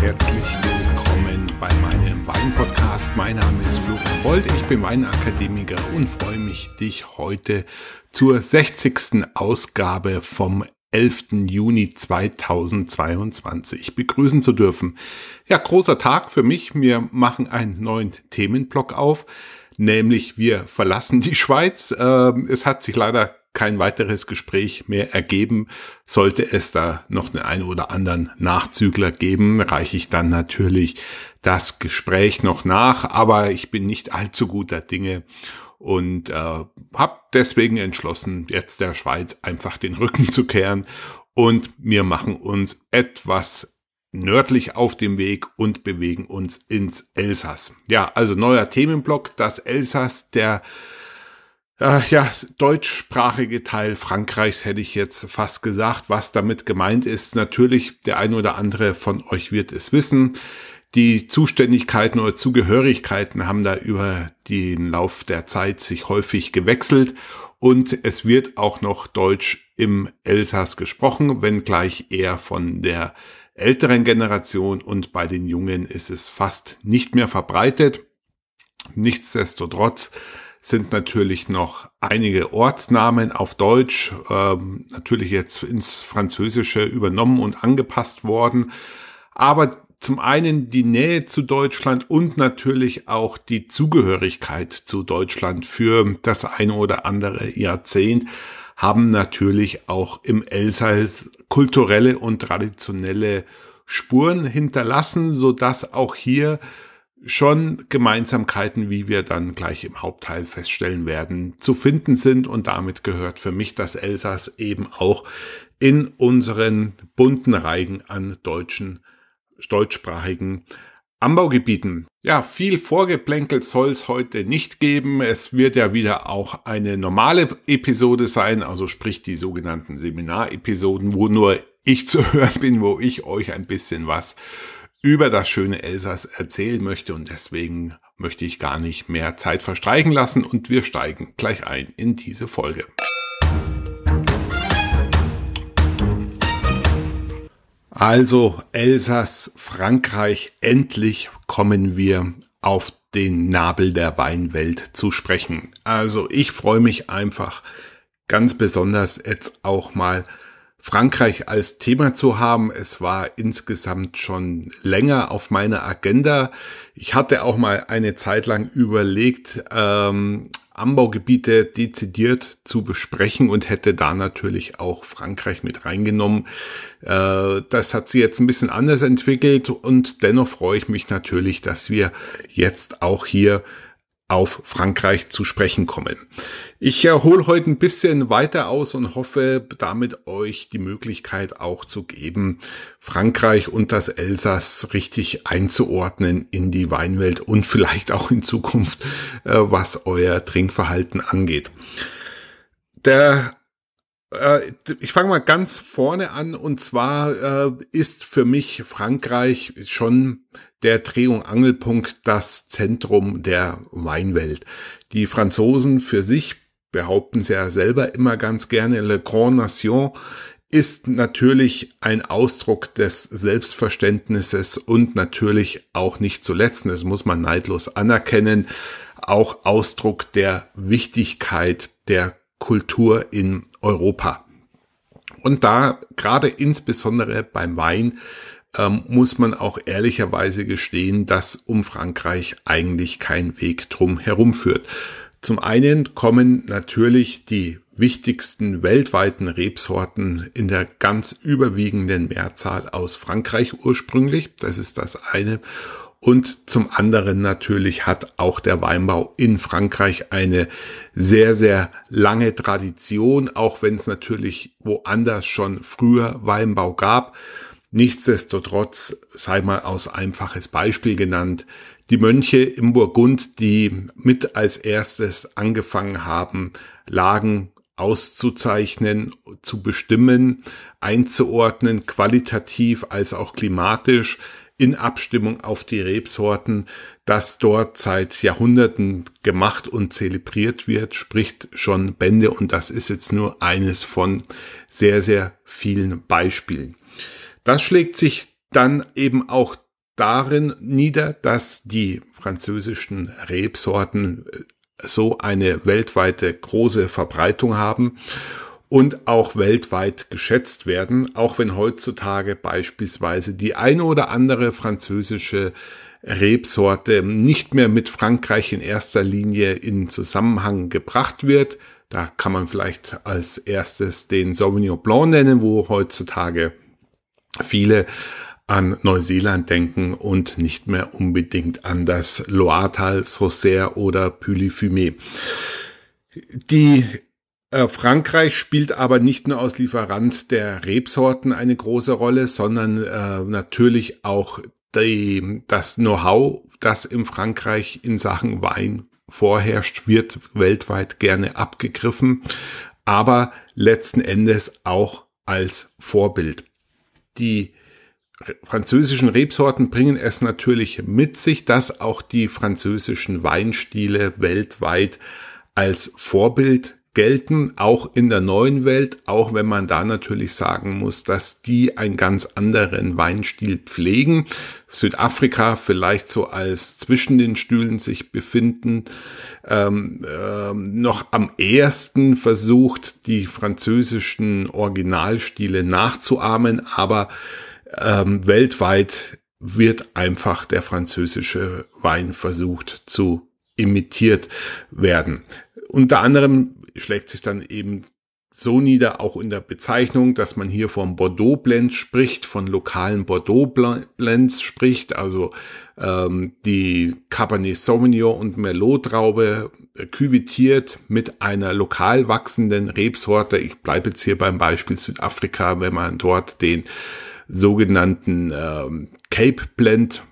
herzlich willkommen bei meinem Weinpodcast. Mein Name ist Florian Boldt, ich bin Weinakademiker und freue mich, dich heute zur 60. Ausgabe vom 11. Juni 2022 begrüßen zu dürfen. Ja, großer Tag für mich. Wir machen einen neuen Themenblock auf, nämlich wir verlassen die Schweiz. Es hat sich leider kein weiteres Gespräch mehr ergeben. Sollte es da noch den einen oder anderen Nachzügler geben, reiche ich dann natürlich das Gespräch noch nach, aber ich bin nicht allzu guter Dinge und habe deswegen entschlossen, jetzt der Schweiz einfach den Rücken zu kehren, und wir machen uns etwas nördlich auf dem Weg und bewegen uns ins Elsass. Ja, also neuer Themenblock, das Elsass, der deutschsprachige Teil Frankreichs, hätte ich jetzt fast gesagt. Was damit gemeint ist, natürlich, der ein oder andere von euch wird es wissen. Die Zuständigkeiten oder Zugehörigkeiten haben da über den Lauf der Zeit sich häufig gewechselt, und es wird auch noch Deutsch im Elsass gesprochen, wenngleich eher von der älteren Generation, und bei den Jungen ist es fast nicht mehr verbreitet. Nichtsdestotrotz sind natürlich noch einige Ortsnamen auf Deutsch, natürlich jetzt ins Französische übernommen und angepasst worden. Aber zum einen die Nähe zu Deutschland und natürlich auch die Zugehörigkeit zu Deutschland für das eine oder andere Jahrzehnt haben natürlich auch im Elsass kulturelle und traditionelle Spuren hinterlassen, sodass auch hier schon Gemeinsamkeiten, wie wir dann gleich im Hauptteil feststellen werden, zu finden sind. Und damit gehört für mich das Elsass eben auch in unseren bunten Reigen an deutschsprachigen Anbaugebieten. Ja, viel Vorgeplänkel soll es heute nicht geben. Es wird ja wieder auch eine normale Episode sein, also sprich die sogenannten Seminarepisoden, wo nur ich zu hören bin, wo ich euch ein bisschen was über das schöne Elsass erzählen möchte, und deswegen möchte ich gar nicht mehr Zeit verstreichen lassen, und wir steigen gleich ein in diese Folge. Also Elsass, Frankreich, endlich kommen wir auf den Nabel der Weinwelt zu sprechen. Also ich freue mich einfach ganz besonders, jetzt auch mal Frankreich als Thema zu haben. Es war insgesamt schon länger auf meiner Agenda. Ich hatte auch mal eine Zeit lang überlegt, Anbaugebiete dezidiert zu besprechen, und hätte da natürlich auch Frankreich mit reingenommen. Das hat sich jetzt ein bisschen anders entwickelt, und dennoch freue ich mich natürlich, dass wir jetzt auch hier auf Frankreich zu sprechen kommen. Ich hole heute ein bisschen weiter aus und hoffe, damit euch die Möglichkeit auch zu geben, Frankreich und das Elsass richtig einzuordnen in die Weinwelt und vielleicht auch in Zukunft, was euer Trinkverhalten angeht. Ich fange mal ganz vorne an, und zwar ist für mich Frankreich schon der Dreh- und Angelpunkt, das Zentrum der Weinwelt. Die Franzosen für sich behaupten es ja selber immer ganz gerne, le Grand Nation ist natürlich ein Ausdruck des Selbstverständnisses und natürlich auch nicht zuletzt, das muss man neidlos anerkennen, auch Ausdruck der Wichtigkeit der Kultur in Europa. Und da gerade insbesondere beim Wein muss man auch ehrlicherweise gestehen, dass um Frankreich eigentlich kein Weg drum herum führt. Zum einen kommen natürlich die wichtigsten weltweiten Rebsorten in der ganz überwiegenden Mehrzahl aus Frankreich ursprünglich. Das ist das eine. Und zum anderen natürlich hat auch der Weinbau in Frankreich eine sehr, sehr lange Tradition, auch wenn es natürlich woanders schon früher Weinbau gab. Nichtsdestotrotz sei mal als einfaches Beispiel genannt: die Mönche im Burgund, die mit als erstes angefangen haben, Lagen auszuzeichnen, zu bestimmen, einzuordnen, qualitativ als auch klimatisch, in Abstimmung auf die Rebsorten, das dort seit Jahrhunderten gemacht und zelebriert wird, spricht schon Bände, und das ist jetzt nur eines von sehr, sehr vielen Beispielen. Das schlägt sich dann eben auch darin nieder, dass die französischen Rebsorten so eine weltweite große Verbreitung haben und auch weltweit geschätzt werden, auch wenn heutzutage beispielsweise die eine oder andere französische Rebsorte nicht mehr mit Frankreich in erster Linie in Zusammenhang gebracht wird. Da kann man vielleicht als erstes den Sauvignon Blanc nennen, wo heutzutage viele an Neuseeland denken und nicht mehr unbedingt an das Loiretal, Sancerre oder Pouilly-Fumé. Frankreich spielt aber nicht nur als Lieferant der Rebsorten eine große Rolle, sondern natürlich auch das Know-how, das in Frankreich in Sachen Wein vorherrscht, wird weltweit gerne abgegriffen, aber letzten Endes auch als Vorbild. Die französischen Rebsorten bringen es natürlich mit sich, dass auch die französischen Weinstile weltweit als Vorbild gelten, auch in der neuen Welt, auch wenn man da natürlich sagen muss, dass die einen ganz anderen Weinstil pflegen. Südafrika vielleicht so als zwischen den Stühlen sich befinden, noch am ersten versucht, die französischen Originalstile nachzuahmen, aber weltweit wird einfach der französische Wein versucht zu imitiert werden. Unter anderem schlägt sich dann eben so nieder, auch in der Bezeichnung, dass man hier vom Bordeaux-Blend spricht, von lokalen Bordeaux-Blends spricht, also die Cabernet Sauvignon und Merlot-Traube küvitiert mit einer lokal wachsenden Rebsorte. Ich bleibe jetzt hier beim Beispiel Südafrika, wenn man dort den sogenannten Cape-Blend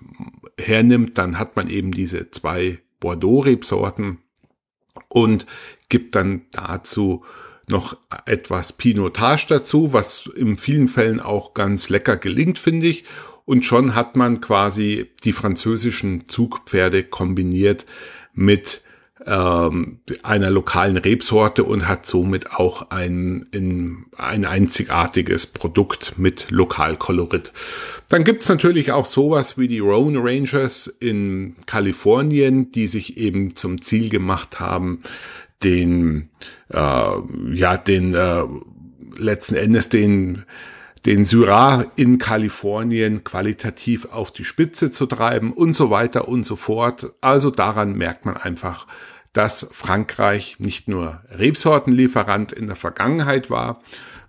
hernimmt, dann hat man eben diese zwei Bordeaux-Rebsorten und gibt dann dazu noch etwas Pinotage dazu, was in vielen Fällen auch ganz lecker gelingt, finde ich. Und schon hat man quasi die französischen Zugpferde kombiniert mit einer lokalen Rebsorte und hat somit auch ein einzigartiges Produkt mit Lokalkolorit. Dann gibt's natürlich auch sowas wie die Rhone Rangers in Kalifornien, die sich eben zum Ziel gemacht haben, den Syrah in Kalifornien qualitativ auf die Spitze zu treiben und so weiter und so fort. Also daran merkt man einfach, dass Frankreich nicht nur Rebsortenlieferant in der Vergangenheit war,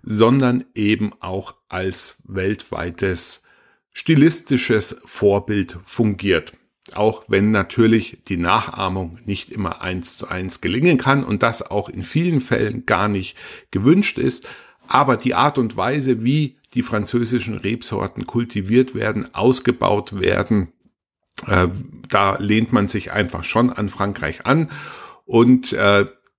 sondern eben auch als weltweites stilistisches Vorbild fungiert. Auch wenn natürlich die Nachahmung nicht immer 1:1 gelingen kann und das auch in vielen Fällen gar nicht gewünscht ist, aber die Art und Weise, wie die französischen Rebsorten kultiviert werden, ausgebaut werden, da lehnt man sich einfach schon an Frankreich an und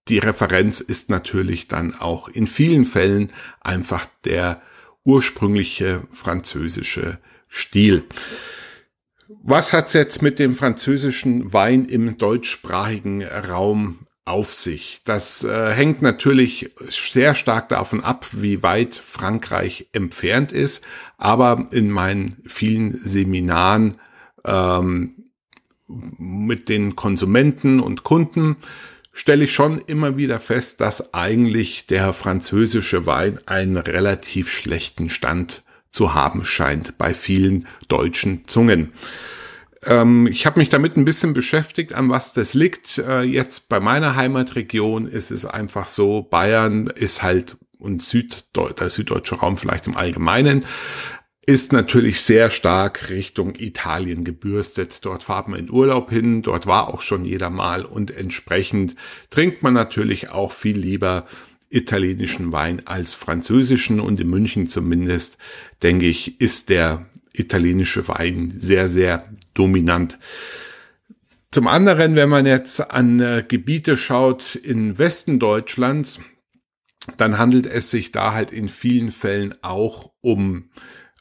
die Referenz ist natürlich dann auch in vielen Fällen einfach der ursprüngliche französische Stil. Was hat's jetzt mit dem französischen Wein im deutschsprachigen Raum auf sich? Das hängt natürlich sehr stark davon ab, wie weit Frankreich entfernt ist, aber in meinen vielen Seminaren mit den Konsumenten und Kunden stelle ich schon immer wieder fest, dass eigentlich der französische Wein einen relativ schlechten Stand zu haben scheint bei vielen deutschen Zungen. Ich habe mich damit ein bisschen beschäftigt, an was das liegt. Jetzt bei meiner Heimatregion ist es einfach so, Bayern ist halt und der süddeutsche Raum vielleicht im Allgemeinen ist natürlich sehr stark Richtung Italien gebürstet. Dort fahrt man in Urlaub hin, dort war auch schon jeder mal und entsprechend trinkt man natürlich auch viel lieber italienischen Wein als französischen und in München zumindest, denke ich, ist der italienische Wein sehr, sehr dominant. Zum anderen, wenn man jetzt an Gebiete schaut im Westen Deutschlands, dann handelt es sich da halt in vielen Fällen auch um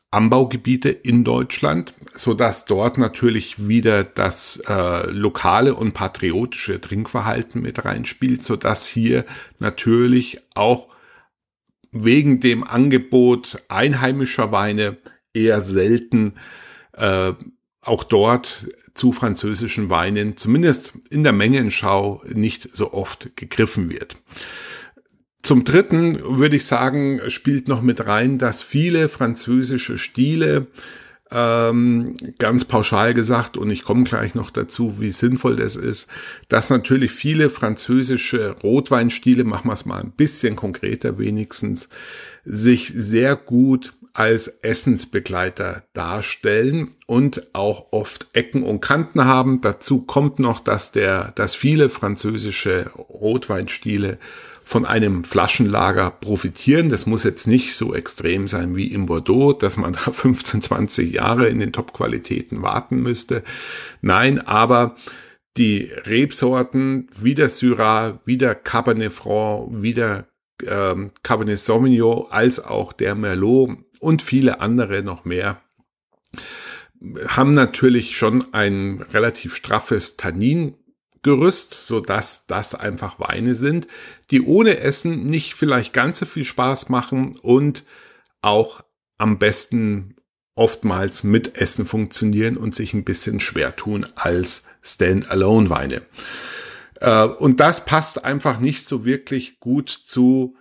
Anbaugebiete in Deutschland, sodass dort natürlich wieder das lokale und patriotische Trinkverhalten mit reinspielt, sodass hier natürlich auch wegen dem Angebot einheimischer Weine eher selten auch dort zu französischen Weinen, zumindest in der Mengenschau, nicht so oft gegriffen wird. Zum Dritten würde ich sagen, spielt noch mit rein, dass viele französische Stile, ganz pauschal gesagt, und ich komme gleich noch dazu, wie sinnvoll das ist, dass natürlich viele französische Rotweinstile, machen wir es mal ein bisschen konkreter wenigstens, sich sehr gut als Essensbegleiter darstellen und auch oft Ecken und Kanten haben. Dazu kommt noch, dass viele französische Rotweinstile von einem Flaschenlager profitieren. Das muss jetzt nicht so extrem sein wie in Bordeaux, dass man da 15, 20 Jahre in den Top-Qualitäten warten müsste. Nein, aber die Rebsorten wie der Syrah, wie der Cabernet Franc, wie der Cabernet Sauvignon, als auch der Merlot und viele andere noch mehr, haben natürlich schon ein relativ straffes Tannin Gerüst, sodass das einfach Weine sind, die ohne Essen nicht vielleicht ganz so viel Spaß machen und auch am besten oftmals mit Essen funktionieren und sich ein bisschen schwer tun als Standalone-Weine. Und das passt einfach nicht so wirklich gut zu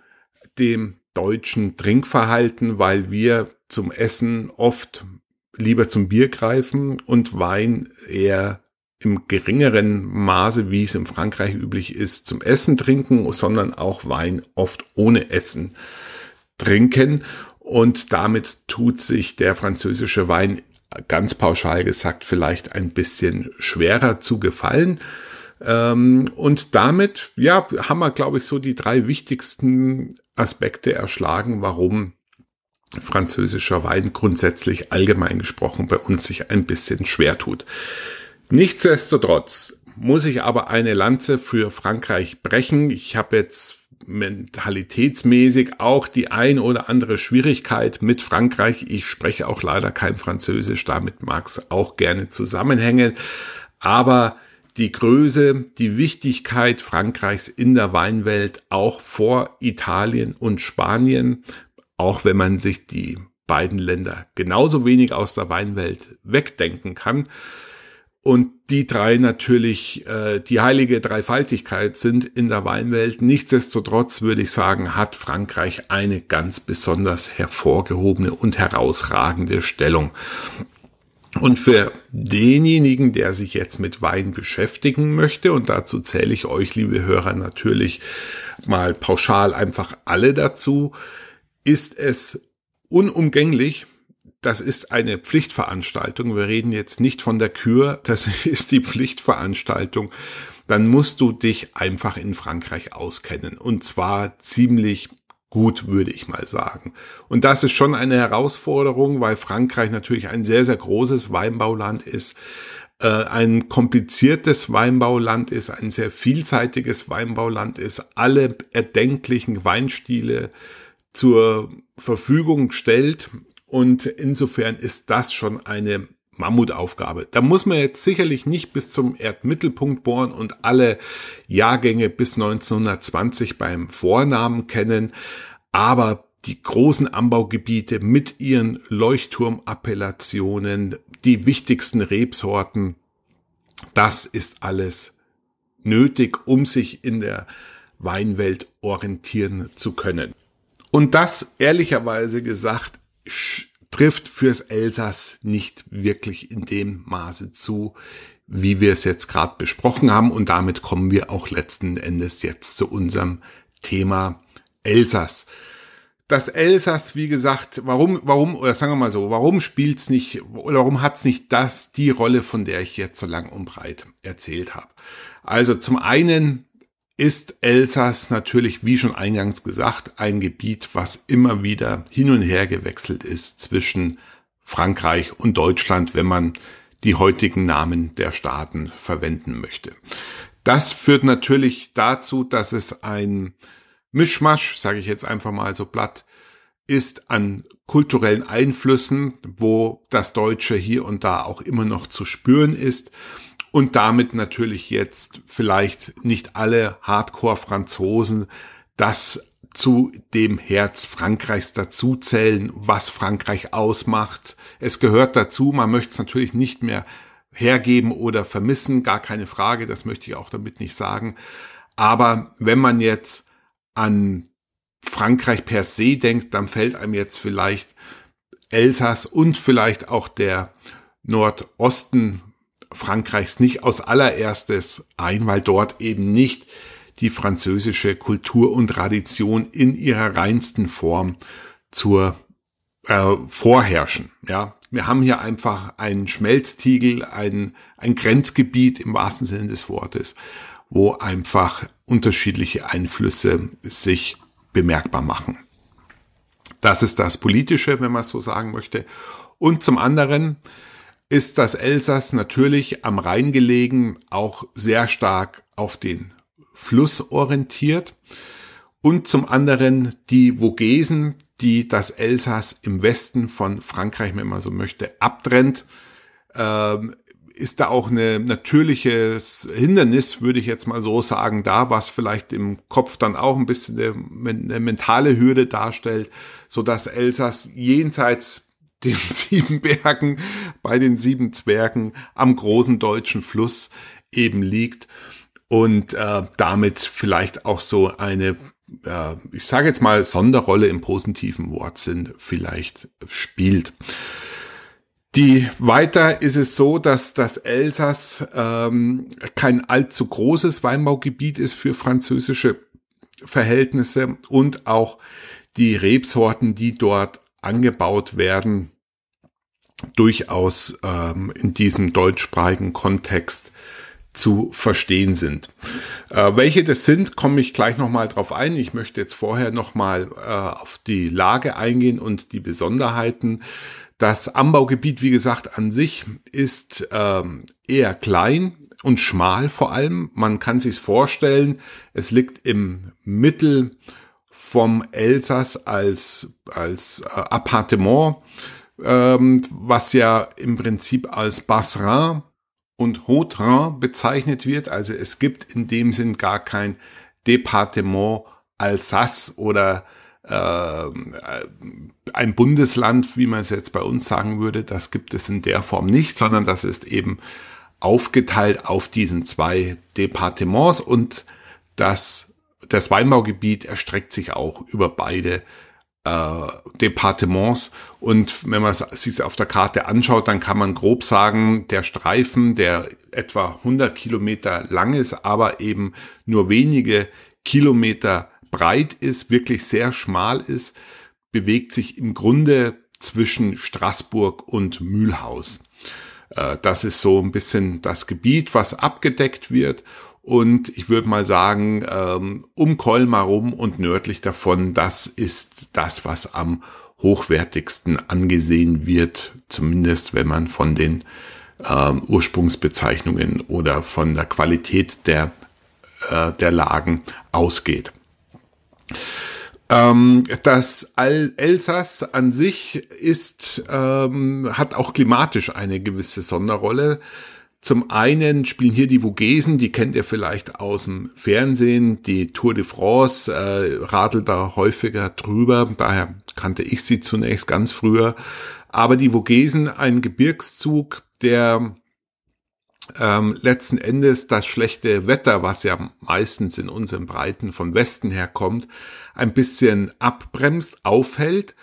dem deutschen Trinkverhalten, weil wir zum Essen oft lieber zum Bier greifen und Wein eher im geringeren Maße, wie es in Frankreich üblich ist, zum Essen trinken, sondern auch Wein oft ohne Essen trinken. Und damit tut sich der französische Wein, ganz pauschal gesagt, vielleicht ein bisschen schwerer zu gefallen. Und damit, ja, haben wir, glaube ich, so die drei wichtigsten Aspekte erschlagen, warum französischer Wein grundsätzlich allgemein gesprochen bei uns sich ein bisschen schwer tut. Nichtsdestotrotz muss ich aber eine Lanze für Frankreich brechen. Ich habe jetzt mentalitätsmäßig auch die ein oder andere Schwierigkeit mit Frankreich. Ich spreche auch leider kein Französisch, damit mag es auch gerne zusammenhängen. Aber die Größe, die Wichtigkeit Frankreichs in der Weinwelt, auch vor Italien und Spanien, auch wenn man sich die beiden Länder genauso wenig aus der Weinwelt wegdenken kann, und die drei natürlich die heilige Dreifaltigkeit sind in der Weinwelt. Nichtsdestotrotz würde ich sagen, hat Frankreich eine ganz besonders hervorgehobene und herausragende Stellung. Und für denjenigen, der sich jetzt mit Wein beschäftigen möchte, und dazu zähle ich euch, liebe Hörer, natürlich mal pauschal einfach alle dazu, ist es unumgänglich. Das ist eine Pflichtveranstaltung. Wir reden jetzt nicht von der Kür, das ist die Pflichtveranstaltung. Dann musst du dich einfach in Frankreich auskennen. Und zwar ziemlich gut, würde ich mal sagen. Und das ist schon eine Herausforderung, weil Frankreich natürlich ein sehr, sehr großes Weinbauland ist, ein kompliziertes Weinbauland ist, ein sehr vielseitiges Weinbauland ist, alle erdenklichen Weinstile zur Verfügung stellt. Und insofern ist das schon eine Mammutaufgabe. Da muss man jetzt sicherlich nicht bis zum Erdmittelpunkt bohren und alle Jahrgänge bis 1920 beim Vornamen kennen. Aber die großen Anbaugebiete mit ihren Leuchtturmappellationen, die wichtigsten Rebsorten, das ist alles nötig, um sich in der Weinwelt orientieren zu können. Und das, ehrlicherweise gesagt, trifft fürs Elsass nicht wirklich in dem Maße zu, wie wir es jetzt gerade besprochen haben. Und damit kommen wir auch letzten Endes jetzt zu unserem Thema Elsass. Das Elsass, wie gesagt, warum spielt's nicht, oder warum hat's nicht die Rolle, von der ich jetzt so lang und breit erzählt habe? Also zum einen ist Elsass natürlich, wie schon eingangs gesagt, ein Gebiet, was immer wieder hin und her gewechselt ist zwischen Frankreich und Deutschland, wenn man die heutigen Namen der Staaten verwenden möchte. Das führt natürlich dazu, dass es ein Mischmasch, sage ich jetzt einfach mal so platt, ist an kulturellen Einflüssen, wo das Deutsche hier und da auch immer noch zu spüren ist. Und damit natürlich jetzt vielleicht nicht alle Hardcore-Franzosen das zu dem Herz Frankreichs dazu zählen, was Frankreich ausmacht. Es gehört dazu, man möchte es natürlich nicht mehr hergeben oder vermissen, gar keine Frage, das möchte ich auch damit nicht sagen. Aber wenn man jetzt an Frankreich per se denkt, dann fällt einem jetzt vielleicht Elsass und vielleicht auch der Nordosten Frankreichs nicht als allererstes ein, weil dort eben nicht die französische Kultur und Tradition in ihrer reinsten Form vorherrschen. Ja, wir haben hier einfach einen Schmelztiegel, ein Grenzgebiet im wahrsten Sinne des Wortes, wo einfach unterschiedliche Einflüsse sich bemerkbar machen. Das ist das Politische, wenn man es so sagen möchte. Und zum anderen ist das Elsass natürlich am Rhein gelegen, auch sehr stark auf den Fluss orientiert. Und zum anderen die Vogesen, die das Elsass im Westen von Frankreich, wenn man so möchte, abtrennt, ist da auch ein natürliches Hindernis, würde ich jetzt mal so sagen, da, was vielleicht im Kopf dann auch ein bisschen eine mentale Hürde darstellt, sodass Elsass jenseits den sieben Bergen, bei den sieben Zwergen am großen deutschen Fluss eben liegt und damit vielleicht auch so eine, ich sage jetzt mal, Sonderrolle im positiven Wortsinn vielleicht spielt. Weiter ist es so, dass das Elsass kein allzu großes Weinbaugebiet ist für französische Verhältnisse und auch die Rebsorten, die dort angebaut werden, durchaus in diesem deutschsprachigen Kontext zu verstehen sind. Welche das sind, komme ich gleich nochmal drauf ein. Ich möchte jetzt vorher nochmal auf die Lage eingehen und die Besonderheiten. Das Anbaugebiet, wie gesagt, an sich ist eher klein und schmal vor allem. Man kann sich's vorstellen, es liegt im Mittel vom Elsass als Appartement, was ja im Prinzip als Bassin und Haut-Rhin bezeichnet wird. Also es gibt in dem Sinn gar kein Département Alsace oder ein Bundesland, wie man es jetzt bei uns sagen würde. Das gibt es in der Form nicht, sondern das ist eben aufgeteilt auf diesen zwei Departements und das Weinbaugebiet erstreckt sich auch über beide Departements. Und wenn man es sich auf der Karte anschaut, dann kann man grob sagen, der Streifen, der etwa 100 Kilometer lang ist, aber eben nur wenige Kilometer breit ist, wirklich sehr schmal ist, bewegt sich im Grunde zwischen Straßburg und Mühlhaus. Das ist so ein bisschen das Gebiet, was abgedeckt wird. Und ich würde mal sagen, um Colmar rum und nördlich davon, das ist das, was am hochwertigsten angesehen wird, zumindest wenn man von den Ursprungsbezeichnungen oder von der Qualität der Lagen ausgeht. Das Elsass an sich hat auch klimatisch eine gewisse Sonderrolle. Zum einen spielen hier die Vogesen, die kennt ihr vielleicht aus dem Fernsehen, die Tour de France radelt da häufiger drüber, daher kannte ich sie zunächst ganz früher. Aber die Vogesen, ein Gebirgszug, der letzten Endes das schlechte Wetter, was ja meistens in unseren Breiten von Westen herkommt, ein bisschen abbremst, aufhält.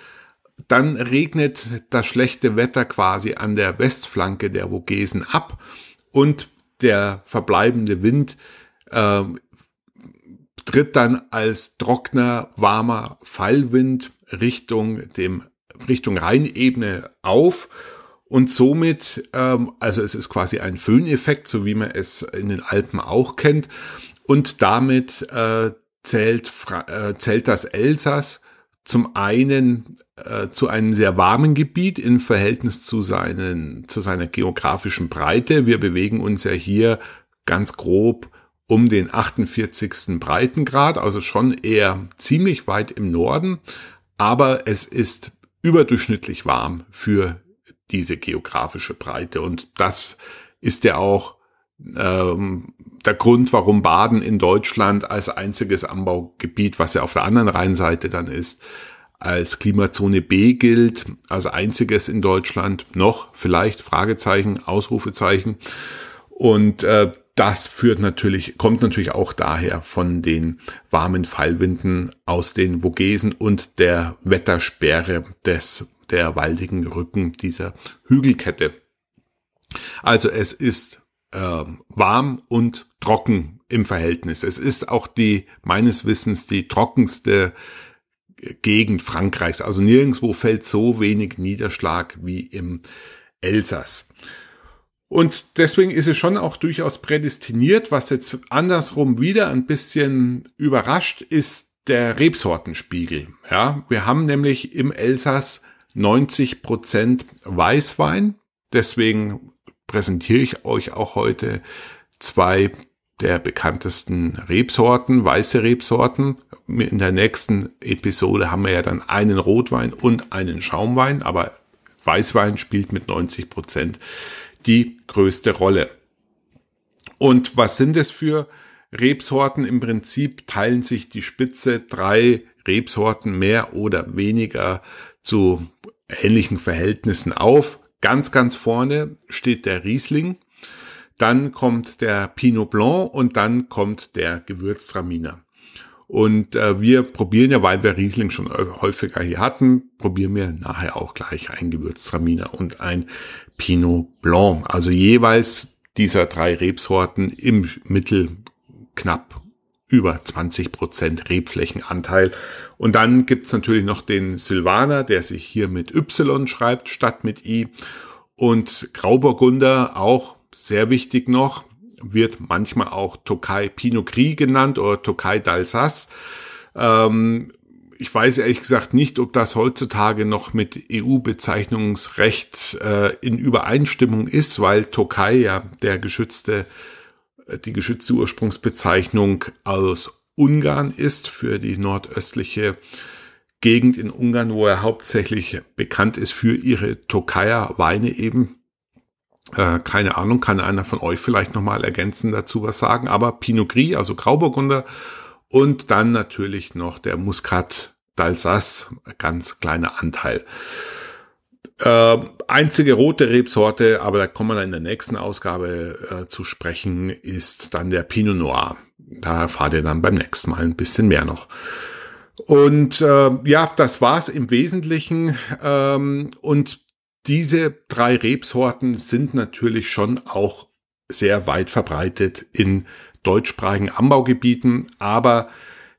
Dann regnet das schlechte Wetter quasi an der Westflanke der Vogesen ab und der verbleibende Wind tritt dann als trockener, warmer Fallwind Richtung Rheinebene auf. Und somit, also es ist quasi ein Föhneffekt, so wie man es in den Alpen auch kennt. Und damit zählt das Elsass zum einen zu einem sehr warmen Gebiet im Verhältnis zu seiner geografischen Breite. Wir bewegen uns ja hier ganz grob um den 48. Breitengrad, also schon eher ziemlich weit im Norden. Aber es ist überdurchschnittlich warm für diese geografische Breite und das ist ja auch der Grund, warum Baden in Deutschland als einziges Anbaugebiet, was ja auf der anderen Rheinseite dann ist, als Klimazone B gilt, als einziges in Deutschland noch, vielleicht, Fragezeichen, Ausrufezeichen. Und das führt natürlich, kommt natürlich auch daher von den warmen Fallwinden aus den Vogesen und der Wettersperre der waldigen Rücken dieser Hügelkette. Also es ist warm und trocken im Verhältnis. Es ist auch die, meines Wissens, die trockenste Gegend Frankreichs. Also nirgendwo fällt so wenig Niederschlag wie im Elsass. Und deswegen ist es schon auch durchaus prädestiniert. Was jetzt andersrum wieder ein bisschen überrascht, ist der Rebsortenspiegel. Ja, wir haben nämlich im Elsass 90% Weißwein. Deswegen präsentiere ich euch auch heute zwei der bekanntesten Rebsorten, weiße Rebsorten. In der nächsten Episode haben wir ja dann einen Rotwein und einen Schaumwein, aber Weißwein spielt mit 90% die größte Rolle. Und was sind es für Rebsorten? Im Prinzip teilen sich die Spitze drei Rebsorten mehr oder weniger zu ähnlichen Verhältnissen auf. Ganz, ganz vorne steht der Riesling, dann kommt der Pinot Blanc und dann kommt der Gewürztraminer. Und wir probieren ja, weil wir Riesling schon häufiger hier hatten, probieren wir nachher auch gleich ein Gewürztraminer und ein Pinot Blanc. Also jeweils dieser drei Rebsorten im Mittel knapp über 20% Rebflächenanteil. Und dann gibt's natürlich noch den Silvaner, der sich hier mit Y schreibt, statt mit I. Und Grauburgunder, auch sehr wichtig noch, wird manchmal auch Tokay Pinot Gris genannt oder Tokay d'Alsace. Ich weiß ehrlich gesagt nicht, ob das heutzutage noch mit EU-Bezeichnungsrecht in Übereinstimmung ist, weil Tokay ja die geschützte Ursprungsbezeichnung aus Ungarn ist, für die nordöstliche Gegend in Ungarn, wo er hauptsächlich bekannt ist für ihre Tokayer Weine eben. Keine Ahnung, kann einer von euch vielleicht nochmal ergänzend dazu was sagen, aber Pinot Gris, also Grauburgunder, und dann natürlich noch der Muscat d'Alsace, ganz kleiner Anteil. Einzige rote Rebsorte, aber da kommen wir dann in der nächsten Ausgabe zu sprechen, ist dann der Pinot Noir. Da erfahrt ihr dann beim nächsten Mal ein bisschen mehr noch. Und ja, das war's im Wesentlichen. Und diese drei Rebsorten sind natürlich schon auch sehr weit verbreitet in deutschsprachigen Anbaugebieten, aber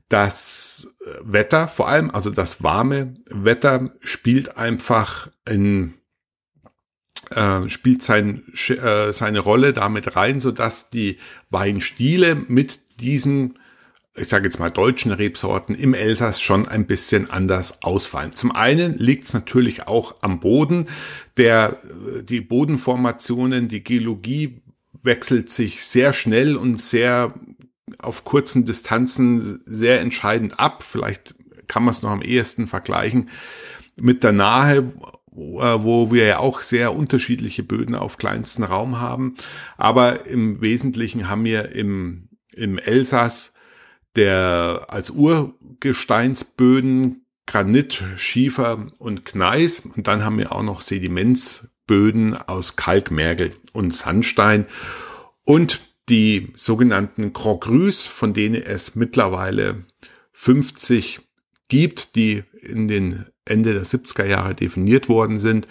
das Wetter, vor allem also das warme Wetter, spielt einfach seine Rolle damit rein, sodass die Weinstile mit diesen, ich sage jetzt mal, deutschen Rebsorten im Elsass schon ein bisschen anders ausfallen. Zum einen liegt es natürlich auch am Boden, die Bodenformationen, die Geologie wechselt sich sehr schnell und sehr auf kurzen Distanzen sehr entscheidend ab. Vielleicht kann man es noch am ehesten vergleichen mit der Nahe, wo wir ja auch sehr unterschiedliche Böden auf kleinstem Raum haben. Aber im Wesentlichen haben wir im Elsass als Urgesteinsböden Granit, Schiefer und Gneis. Und dann haben wir auch noch Sedimentsböden aus Kalkmergel und Sandstein. Und die sogenannten Grand Crus, von denen es mittlerweile 50 gibt, die in den Ende der 70er Jahre definiert worden sind,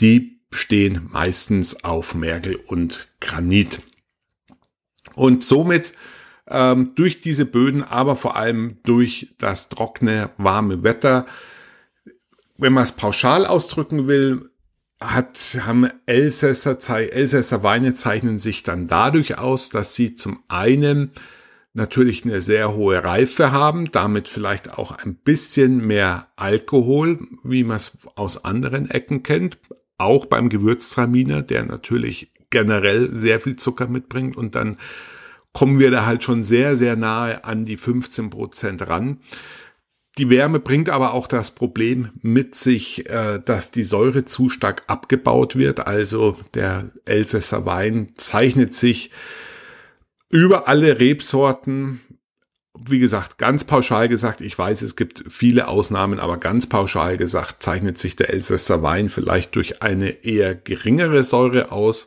die stehen meistens auf Mergel und Granit. Und somit durch diese Böden, aber vor allem durch das trockene, warme Wetter, wenn man es pauschal ausdrücken will, haben Elsässer Weine zeichnen sich dann dadurch aus, dass sie zum einen natürlich eine sehr hohe Reife haben, damit vielleicht auch ein bisschen mehr Alkohol, wie man es aus anderen Ecken kennt, auch beim Gewürztraminer, der natürlich generell sehr viel Zucker mitbringt, und dann kommen wir da halt schon sehr, sehr nahe an die 15% ran. Die Wärme bringt aber auch das Problem mit sich, dass die Säure zu stark abgebaut wird. Also der Elsässer Wein zeichnet sich über alle Rebsorten, wie gesagt, ganz pauschal gesagt, ich weiß, es gibt viele Ausnahmen, aber ganz pauschal gesagt zeichnet sich der Elsässer Wein vielleicht durch eine eher geringere Säure aus.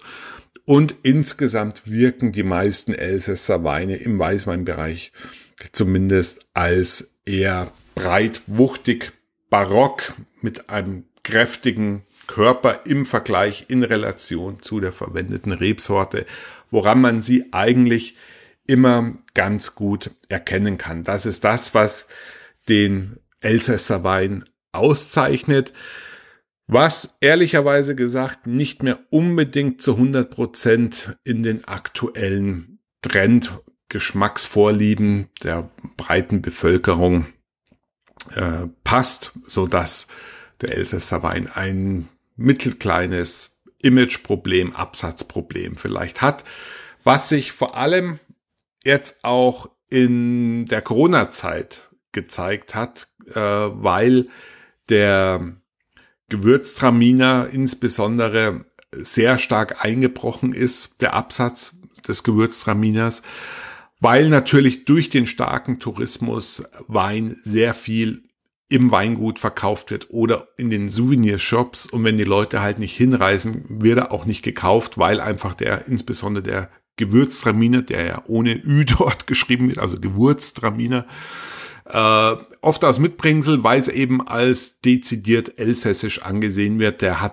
Und insgesamt wirken die meisten Elsässer Weine im Weißweinbereich zumindest als eher breit, wuchtig, barock mit einem kräftigen Körper im Vergleich in Relation zu der verwendeten Rebsorte, woran man sie eigentlich immer ganz gut erkennen kann. Das ist das, was den Elsässer Wein auszeichnet, was ehrlicherweise gesagt nicht mehr unbedingt zu 100% in den aktuellen Trend Geschmacksvorlieben der breiten Bevölkerung passt, sodass der Elsässer Wein ein mittelkleines Imageproblem, Absatzproblem vielleicht hat, was sich vor allem jetzt auch in der Corona-Zeit gezeigt hat, weil der Gewürztraminer insbesondere sehr stark eingebrochen ist, der Absatz des Gewürztraminers, weil natürlich durch den starken Tourismus Wein sehr viel im Weingut verkauft wird oder in den Souvenirshops, und wenn die Leute halt nicht hinreisen, wird er auch nicht gekauft, weil einfach insbesondere der Gewürztraminer, der ja ohne Ü dort geschrieben wird, also Gewürztraminer, oft als Mitbringsel, weil es eben als dezidiert elsässisch angesehen wird, der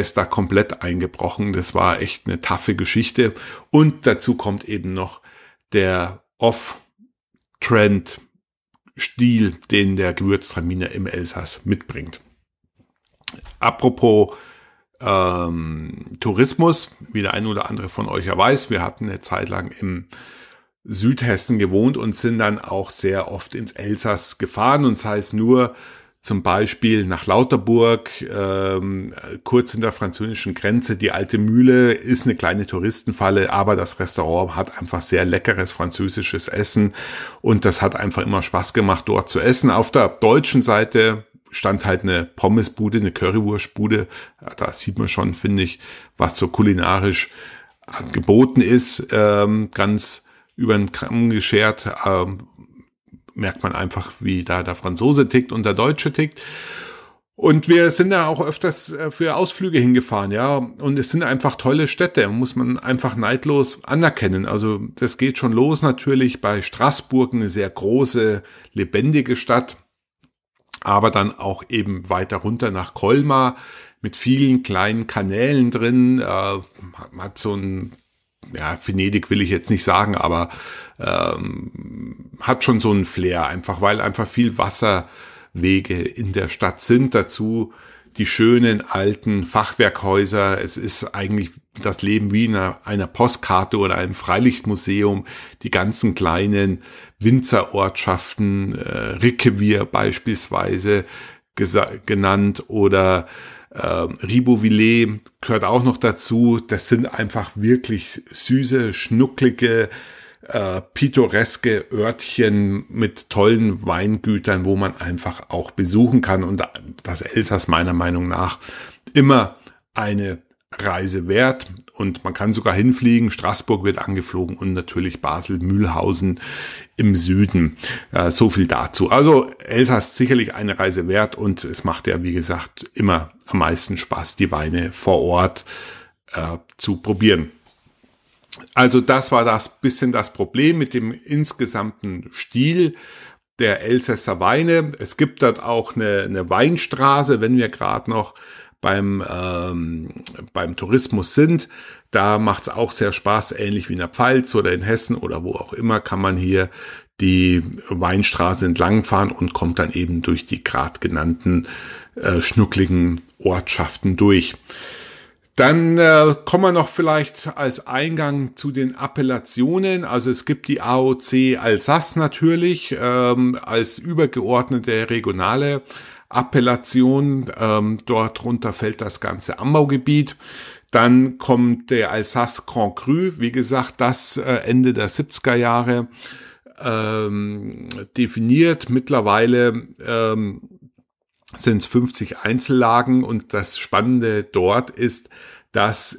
ist da komplett eingebrochen. Das war echt eine taffe Geschichte. Und dazu kommt eben noch der Off-Trend-Stil, den der Gewürztraminer im Elsass mitbringt. Apropos Tourismus, wie der ein oder andere von euch ja weiß, wir hatten eine Zeit lang im Südhessen gewohnt und sind dann auch sehr oft ins Elsass gefahren, und sei es nur zum Beispiel nach Lauterburg, kurz hinter der französischen Grenze. Die Alte Mühle ist eine kleine Touristenfalle, aber das Restaurant hat einfach sehr leckeres französisches Essen und das hat einfach immer Spaß gemacht, dort zu essen. Auf der deutschen Seite stand halt eine Pommesbude, eine Currywurstbude. Da sieht man schon, finde ich, was so kulinarisch geboten ist. Ganz über den Kamm geschert, merkt man einfach, wie da der Franzose tickt und der Deutsche tickt. Und wir sind da auch öfters für Ausflüge hingefahren, ja. Und es sind einfach tolle Städte, muss man einfach neidlos anerkennen. Also das geht schon los natürlich bei Straßburg, eine sehr große, lebendige Stadt. Aber dann auch eben weiter runter nach Colmar mit vielen kleinen Kanälen drin. Man hat so ein, ja, Venedig will ich jetzt nicht sagen, aber hat schon so einen Flair einfach, weil einfach viel Wasserwege in der Stadt sind. Dazu die schönen alten Fachwerkhäuser. Es ist eigentlich das Leben wie in einer Postkarte oder einem Freilichtmuseum. Die ganzen kleinen Winzerortschaften, Riquewihr beispielsweise genannt, oder Ribeauvillé gehört auch noch dazu. Das sind einfach wirklich süße, schnucklige, pittoreske Örtchen mit tollen Weingütern, wo man einfach auch besuchen kann. Und das Elsass meiner Meinung nach immer eine Reise wert. Und man kann sogar hinfliegen. Straßburg wird angeflogen und natürlich Basel, Mühlhausen im Süden. So viel dazu. Also Elsass sicherlich eine Reise wert, und es macht ja, wie gesagt, immer am meisten Spaß, die Weine vor Ort zu probieren. Also das war das bisschen das Problem mit dem insgesamten Stil der Elsässer Weine. Es gibt dort auch eine Weinstraße, wenn wir gerade noch beim Tourismus sind. Da macht es auch sehr Spaß, ähnlich wie in der Pfalz oder in Hessen oder wo auch immer, kann man hier die Weinstraße entlangfahren und kommt dann eben durch die gerade genannten schnuckligen Ortschaften durch. Dann kommen wir noch vielleicht als Eingang zu den Appellationen. Also es gibt die AOC Alsace natürlich als übergeordnete regionale Appellation. Dort runter fällt das ganze Anbaugebiet. Dann kommt der Alsace Grand Cru, wie gesagt, das Ende der 70er Jahre definiert. Mittlerweile sind es 50 Einzellagen und das Spannende dort ist, dass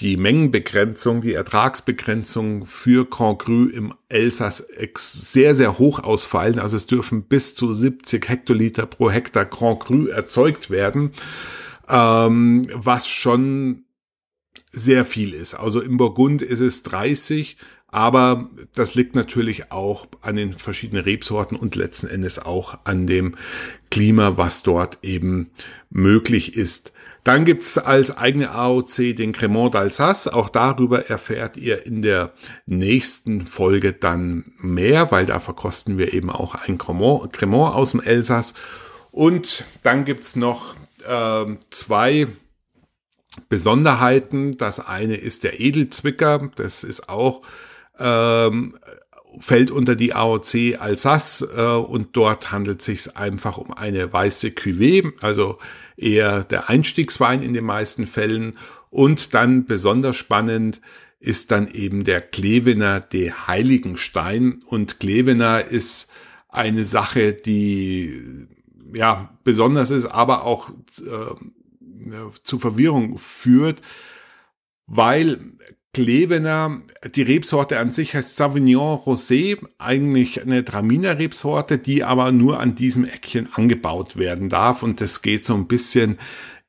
die Mengenbegrenzung, die Ertragsbegrenzung für Grand Cru im Elsass sehr, sehr hoch ausfallen. Also es dürfen bis zu 70 Hektoliter pro Hektar Grand Cru erzeugt werden, was schon sehr viel ist. Also im Burgund ist es 30, aber das liegt natürlich auch an den verschiedenen Rebsorten und letzten Endes auch an dem Klima, was dort eben möglich ist. Dann gibt's als eigene AOC den Cremant d'Alsace. Auch darüber erfährt ihr in der nächsten Folge dann mehr, weil da verkosten wir eben auch ein Cremant aus dem Elsass. Und dann gibt's noch zwei Besonderheiten. Das eine ist der Edelzwicker. Das ist auch fällt unter die AOC Alsace und dort handelt es sich einfach um eine weiße Cuvée, also eher der Einstiegswein in den meisten Fällen. Und dann besonders spannend ist dann eben der Klevener de Heiligenstein. Und Klevener ist eine Sache, die ja besonders ist, aber auch zu Verwirrung führt, weil Klevener, die Rebsorte an sich heißt Sauvignon Rosé, eigentlich eine Traminer-Rebsorte, die aber nur an diesem Eckchen angebaut werden darf. Und das geht so ein bisschen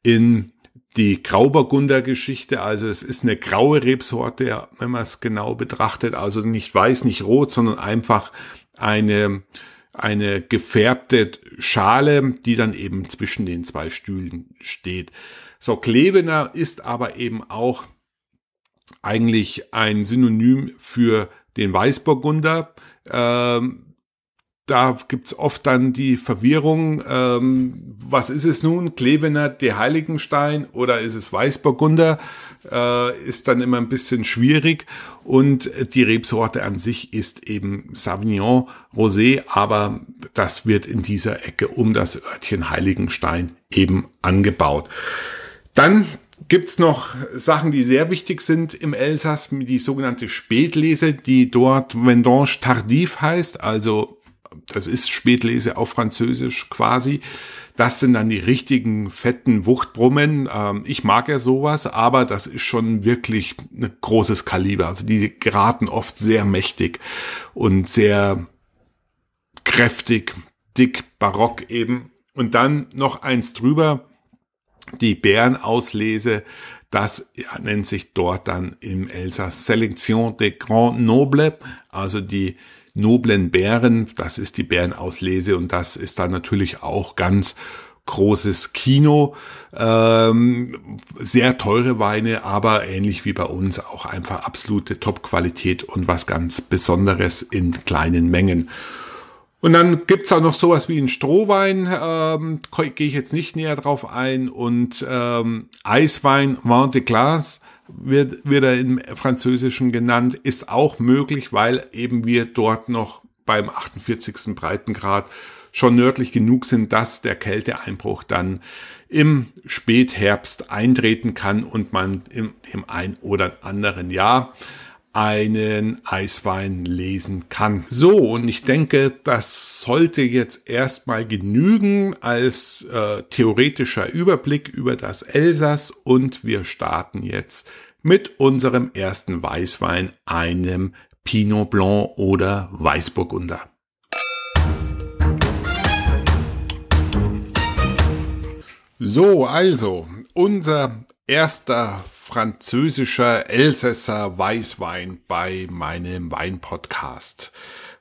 in die Grauburgunder-Geschichte. Also es ist eine graue Rebsorte, wenn man es genau betrachtet. Also nicht weiß, nicht rot, sondern einfach eine gefärbte Schale, die dann eben zwischen den zwei Stühlen steht. So, Klevener ist aber eben auch eigentlich ein Synonym für den Weißburgunder. Da gibt's oft dann die Verwirrung, was ist es nun, Klevener de Heiligenstein oder ist es Weißburgunder? Ist dann immer ein bisschen schwierig und die Rebsorte an sich ist eben Sauvignon Rosé, aber das wird in dieser Ecke um das Örtchen Heiligenstein eben angebaut. Dann gibt's noch Sachen, die sehr wichtig sind im Elsass, die sogenannte Spätlese, die dort Vendange tardiv heißt, also das ist Spätlese auf Französisch quasi. Das sind dann die richtigen fetten Wuchtbrummen. Ich mag ja sowas, aber das ist schon wirklich ein großes Kaliber. Also die geraten oft sehr mächtig und sehr kräftig, dick, barock eben. Und dann noch eins drüber. Die Bärenauslese, das nennt sich dort dann im Elsass Sélection des Grands Nobles, also die noblen Bären, das ist die Bärenauslese und das ist dann natürlich auch ganz großes Kino, sehr teure Weine, aber ähnlich wie bei uns auch einfach absolute Top-Qualität und was ganz Besonderes in kleinen Mengen. Und dann gibt's auch noch sowas wie einen Strohwein, gehe ich jetzt nicht näher drauf ein, und Eiswein, Vin de Glace wird er im Französischen genannt, ist auch möglich, weil eben wir dort noch beim 48. Breitengrad schon nördlich genug sind, dass der Kälteeinbruch dann im Spätherbst eintreten kann und man im ein oder anderen Jahr einen Eiswein lesen kann. So, und ich denke, das sollte jetzt erstmal genügen als theoretischer Überblick über das Elsass und wir starten jetzt mit unserem ersten Weißwein, einem Pinot Blanc oder Weißburgunder. So, also, unser erster französischer Elsässer Weißwein bei meinem Weinpodcast.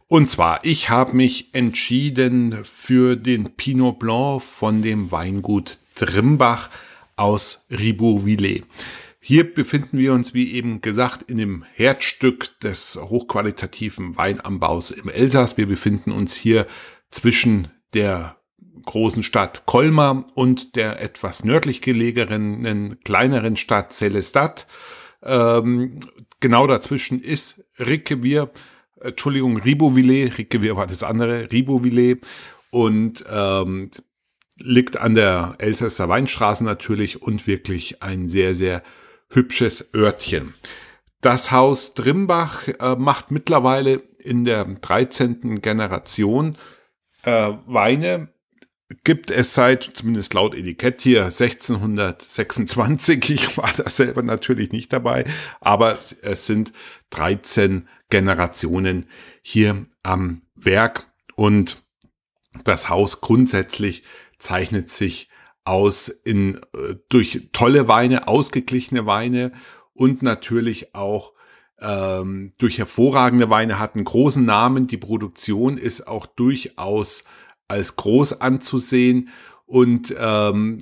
Und zwar, ich habe mich entschieden für den Pinot Blanc von dem Weingut Trimbach aus Ribeauvillé. Hier befinden wir uns, wie eben gesagt, in dem Herzstück des hochqualitativen Weinanbaus im Elsass. Wir befinden uns hier zwischen der großen Stadt Colmar und der etwas nördlich gelegenen kleineren Stadt Sélestat. Genau dazwischen ist Ribeauvillé, Riquewihr war das andere, Ribeauvillé, und liegt an der Elsässer Weinstraße natürlich und wirklich ein sehr, sehr hübsches Örtchen. Das Haus Trimbach macht mittlerweile in der 13. Generation Weine gibt es seit, zumindest laut Etikett hier, 1626. Ich war da selber natürlich nicht dabei, aber es sind 13 Generationen hier am Werk und das Haus grundsätzlich zeichnet sich aus durch tolle Weine, ausgeglichene Weine und natürlich auch durch hervorragende Weine, hat einen großen Namen. Die Produktion ist auch durchaus als groß anzusehen und ein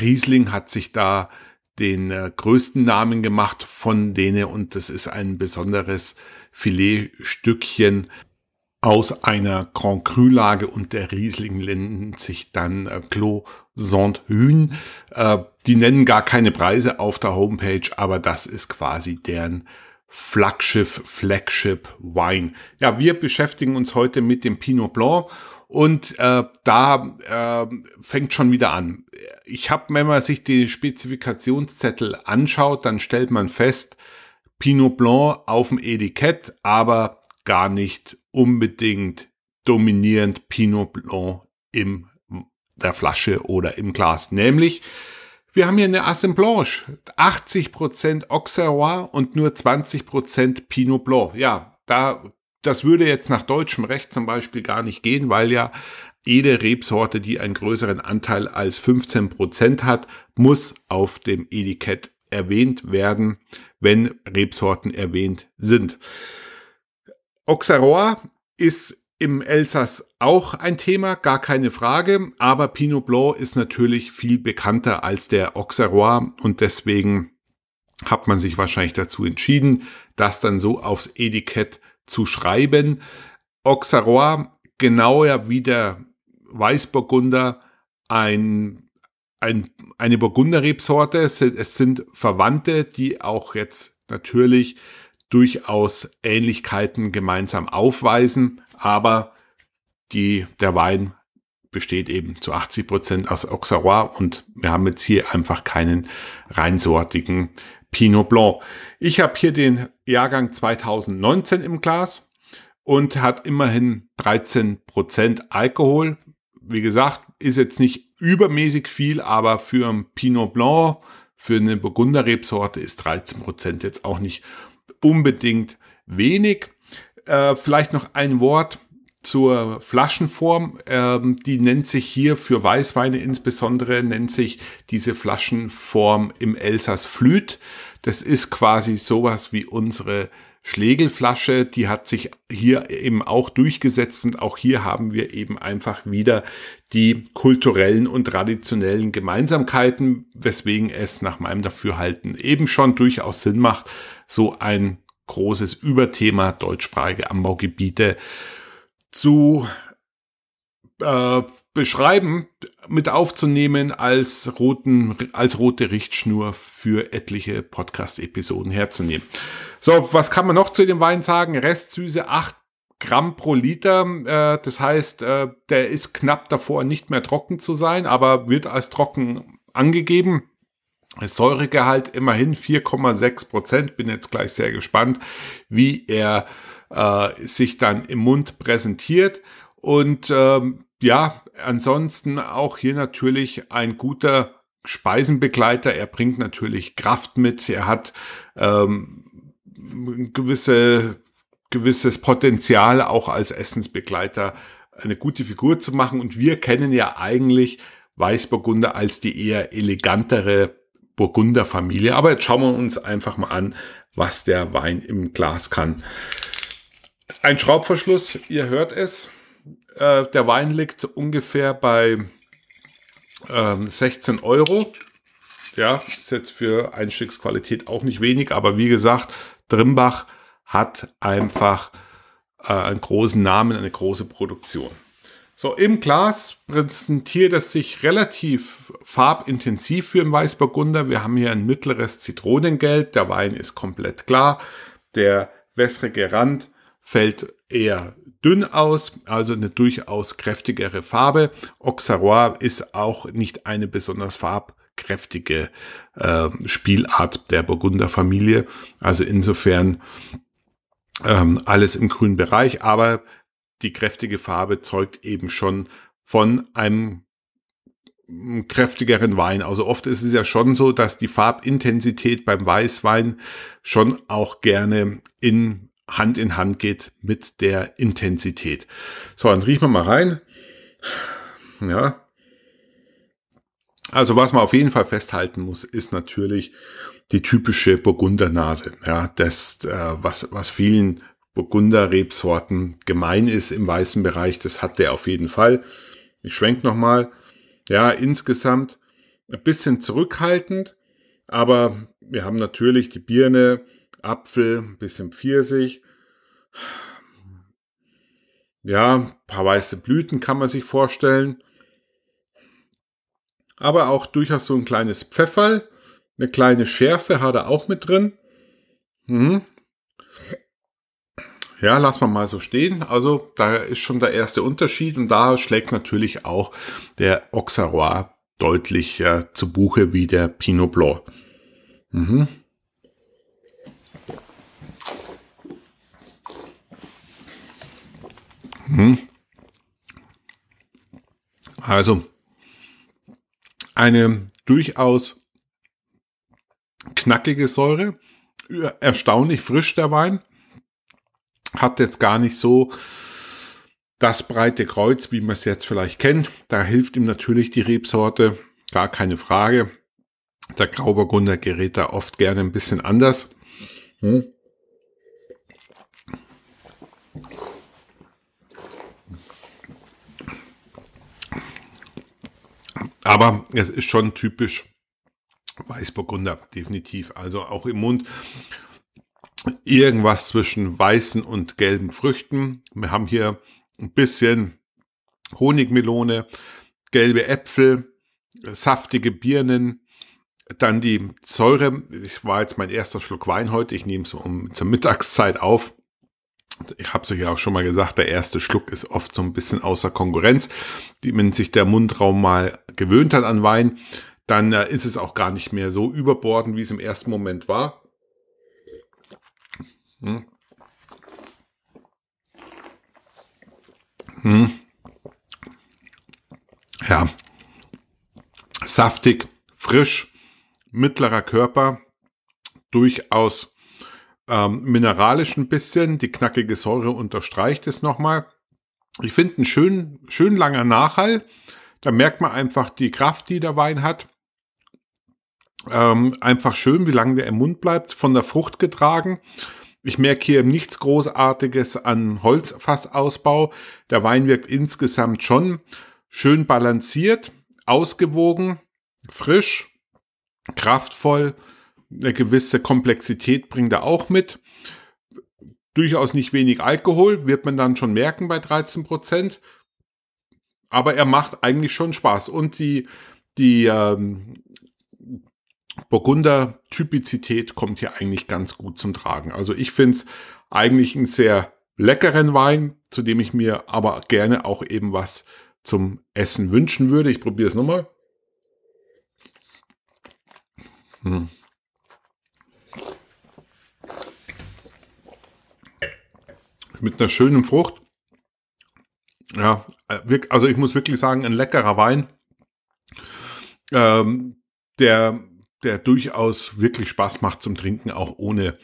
Riesling hat sich da den größten Namen gemacht von denen und das ist ein besonderes Filetstückchen aus einer Grand Cru-Lage und der Riesling nennt sich dann Clos Saint-Hune. Die nennen gar keine Preise auf der Homepage, aber das ist quasi deren Flagship-Wine. Ja, wir beschäftigen uns heute mit dem Pinot Blanc und da fängt schon wieder an. Wenn man sich die Spezifikationszettel anschaut, dann stellt man fest, Pinot Blanc auf dem Etikett, aber gar nicht unbedingt dominierend Pinot Blanc in der Flasche oder im Glas. Nämlich, wir haben hier eine Assemblage, 80% Auxerrois und nur 20% Pinot Blanc. Ja, das würde jetzt nach deutschem Recht zum Beispiel gar nicht gehen, weil ja jede Rebsorte, die einen größeren Anteil als 15% hat, muss auf dem Etikett erwähnt werden, wenn Rebsorten erwähnt sind. Auxerrois ist im Elsass auch ein Thema, gar keine Frage, aber Pinot Blanc ist natürlich viel bekannter als der Auxerrois und deswegen hat man sich wahrscheinlich dazu entschieden, das dann so aufs Etikett zu schreiben. Auxerrois, genauer wie der Weißburgunder, eine Burgunderrebsorte. Es sind Verwandte, die auch jetzt natürlich durchaus Ähnlichkeiten gemeinsam aufweisen, aber der Wein besteht eben zu 80% aus Auxerrois und wir haben jetzt hier einfach keinen reinsortigen Pinot Blanc. Ich habe hier den Jahrgang 2019 im Glas und hat immerhin 13% Alkohol. Wie gesagt, ist jetzt nicht übermäßig viel, aber für einen Pinot Blanc, für eine Burgunderrebsorte ist 13% jetzt auch nicht unbedingt wenig. Vielleicht noch ein Wort zur Flaschenform. Die nennt sich hier für Weißweine insbesondere, nennt sich diese Flaschenform im Elsass Flüt. Das ist quasi sowas wie unsere Schlegelflasche. Die hat sich hier eben auch durchgesetzt und auch hier haben wir eben einfach wieder die kulturellen und traditionellen Gemeinsamkeiten, weswegen es nach meinem Dafürhalten eben schon durchaus Sinn macht, so ein großes Überthema deutschsprachige Anbaugebiete zu beschreiben, mit aufzunehmen als rote Richtschnur für etliche Podcast-Episoden herzunehmen. So, was kann man noch zu dem Wein sagen? Restsüße 8 Gramm pro Liter, das heißt, der ist knapp davor, nicht mehr trocken zu sein, aber wird als trocken angegeben. Das Säuregehalt immerhin 4,6%. Bin jetzt gleich sehr gespannt, wie er sich dann im Mund präsentiert. Und ja, ansonsten auch hier natürlich ein guter Speisenbegleiter. Er bringt natürlich Kraft mit. Er hat gewisses Potenzial, auch als Essensbegleiter eine gute Figur zu machen. Und wir kennen ja eigentlich Weißburgunder als die eher elegantere Burgunderfamilie. Aber jetzt schauen wir uns einfach mal an, was der Wein im Glas kann. Ein Schraubverschluss, ihr hört es. Der Wein liegt ungefähr bei 16 Euro. Ja, ist jetzt für Einstiegsqualität auch nicht wenig. Aber wie gesagt, Trimbach hat einfach einen großen Namen, eine große Produktion. So, im Glas präsentiert es sich relativ farbintensiv für den Weißburgunder. Wir haben hier ein mittleres Zitronengelb. Der Wein ist komplett klar. Der wässrige Rand fällt eher dünn aus, also eine durchaus kräftigere Farbe. Auxerrois ist auch nicht eine besonders farbkräftige Spielart der Burgunderfamilie. Also insofern alles im grünen Bereich, aber die kräftige Farbe zeugt eben schon von einem kräftigeren Wein. Also oft ist es ja schon so, dass die Farbintensität beim Weißwein schon auch gerne in Hand geht mit der Intensität. So, dann riechen wir mal rein. Ja. Also was man auf jeden Fall festhalten muss, ist natürlich die typische Burgundernase. Ja, das, was vielen Burgunder-Rebsorten gemein ist im weißen Bereich, das hat der auf jeden Fall. Ich schwenke nochmal. Ja, insgesamt ein bisschen zurückhaltend, aber wir haben natürlich die Birne, Apfel, ein bisschen Pfirsich. Ja, ein paar weiße Blüten kann man sich vorstellen. Aber auch durchaus so ein kleines Pfefferl, eine kleine Schärfe hat er auch mit drin. Ja, lassen wir mal so stehen. Also da ist schon der erste Unterschied und da schlägt natürlich auch der Auxerrois deutlich zu Buche wie der Pinot Blanc. Also eine durchaus knackige Säure, erstaunlich frisch der Wein, hat jetzt gar nicht so das breite Kreuz, wie man es jetzt vielleicht kennt. Da hilft ihm natürlich die Rebsorte, gar keine Frage. Der Grauburgunder gerät da oft gerne ein bisschen anders. Aber es ist schon typisch Weißburgunder, definitiv. Also auch im Mund irgendwas zwischen weißen und gelben Früchten. Wir haben hier ein bisschen Honigmelone, gelbe Äpfel, saftige Birnen, dann die Säure. Ich war jetzt mein erster Schluck Wein heute. Ich nehme es zur Mittagszeit auf. Ich habe es euch ja auch schon mal gesagt, der erste Schluck ist oft so ein bisschen außer Konkurrenz. Wenn sich der Mundraum mal gewöhnt hat an Wein, dann ist es auch gar nicht mehr so überbordend, wie es im ersten Moment war. Ja, saftig, frisch, mittlerer Körper, durchaus mineralisch ein bisschen, die knackige Säure unterstreicht es nochmal. Ich finde einen schön langer Nachhall, da merkt man einfach die Kraft, die der Wein hat. Einfach schön, wie lange der im Mund bleibt, von der Frucht getragen. Ich merke hier nichts Großartiges an Holzfassausbau. Der Wein wirkt insgesamt schon schön balanciert, ausgewogen, frisch, kraftvoll. Eine gewisse Komplexität bringt er auch mit. Durchaus nicht wenig Alkohol, wird man dann schon merken bei 13%. Aber er macht eigentlich schon Spaß. Und die Burgunder-Typizität kommt hier eigentlich ganz gut zum Tragen. Also ich finde es eigentlich einen sehr leckeren Wein, zu dem ich mir aber gerne auch eben was zum Essen wünschen würde. Ich probiere es nochmal. Mit einer schönen Frucht. Ja, also ich muss wirklich sagen, ein leckerer Wein, der durchaus wirklich Spaß macht zum Trinken, auch ohne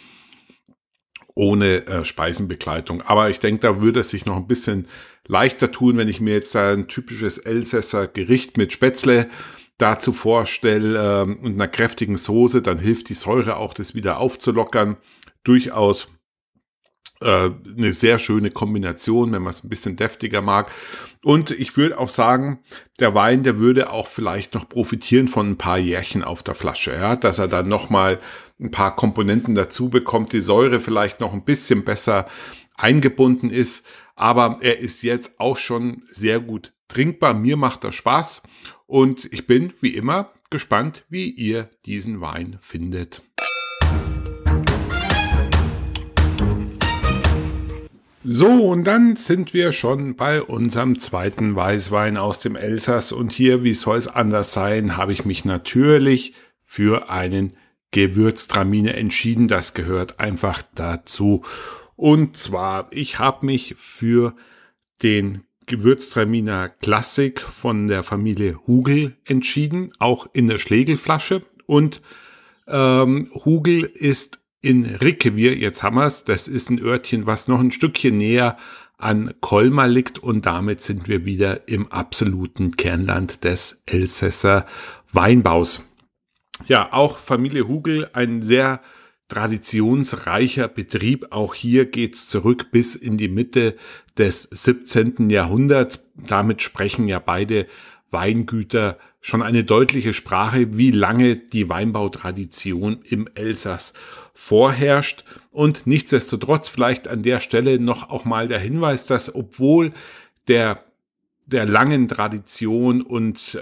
Speisenbegleitung. Aber ich denke, da würde es sich noch ein bisschen leichter tun, wenn ich mir jetzt ein typisches Elsässer Gericht mit Spätzle dazu vorstelle und einer kräftigen Soße, dann hilft die Säure auch, das wieder aufzulockern. Durchaus eine sehr schöne Kombination, wenn man es ein bisschen deftiger mag. Und ich würde auch sagen, der Wein, der würde auch vielleicht noch profitieren von ein paar Jährchen auf der Flasche, ja? Dass er dann nochmal ein paar Komponenten dazu bekommt, die Säure vielleicht noch ein bisschen besser eingebunden ist. Aber er ist jetzt auch schon sehr gut trinkbar. Mir macht das Spaß und ich bin, wie immer, gespannt, wie ihr diesen Wein findet. So, und dann sind wir schon bei unserem zweiten Weißwein aus dem Elsass und hier, wie soll es anders sein, habe ich mich natürlich für einen Gewürztraminer entschieden. Das gehört einfach dazu Und zwar, ich habe mich für den Gewürztraminer Classic von der Familie Hugel entschieden, auch in der Schlegelflasche. Und Hugel ist in Riquewihr, jetzt haben wir es, das ist ein Örtchen, was noch ein Stückchen näher an Colmar liegt, und damit sind wir wieder im absoluten Kernland des Elsässer Weinbaus. Ja, auch Familie Hugel, ein sehr traditionsreicher Betrieb. Auch hier geht es zurück bis in die Mitte des 17. Jahrhunderts. Damit sprechen ja beide Weingüter schon eine deutliche Sprache, wie lange die Weinbautradition im Elsass vorherrscht. Und nichtsdestotrotz vielleicht an der Stelle noch auch mal der Hinweis, dass obwohl der langen Tradition und